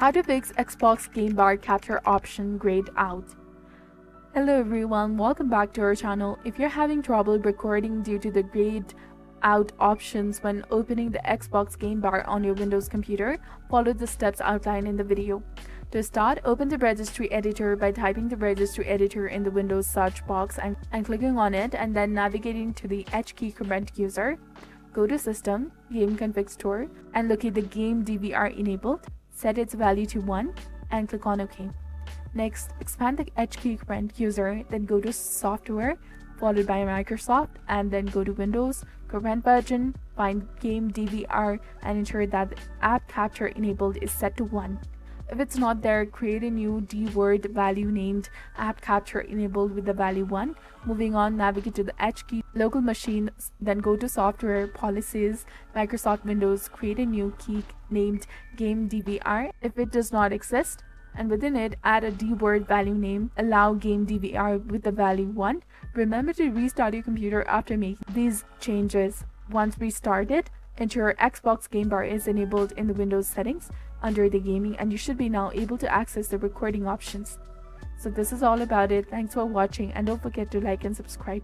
How to fix Xbox Game Bar Capture option grayed out. Hello everyone, welcome back to our channel. If you're having trouble recording due to the grayed out options when opening the Xbox Game Bar on your Windows computer, follow the steps outlined in the video. To start, open the registry editor by typing the registry editor in the Windows search box and clicking on it, and then navigating to the HKEY current user. Go to System, Game Config Store, and locate the game DVR enabled. Set its value to 1 and click on OK. Next, expand the HKEY current user, then go to Software, followed by Microsoft, and then go to Windows, current version, find Game DVR, and ensure that App Capture Enabled is set to 1. If it's not there, create a new DWORD value named App Capture Enabled with the value 1. Moving on, navigate to the HKEY local machine, then go to Software, Policies, Microsoft Windows, create a new key named Game DVR if it does not exist, and within it add a DWORD value name, allow Game DVR with the value 1. Remember to restart your computer after making these changes. Once restarted, ensure Xbox Game Bar is enabled in the Windows settings under the gaming, and you should be now able to access the recording options. So this is all about it. Thanks for watching, and don't forget to like and subscribe.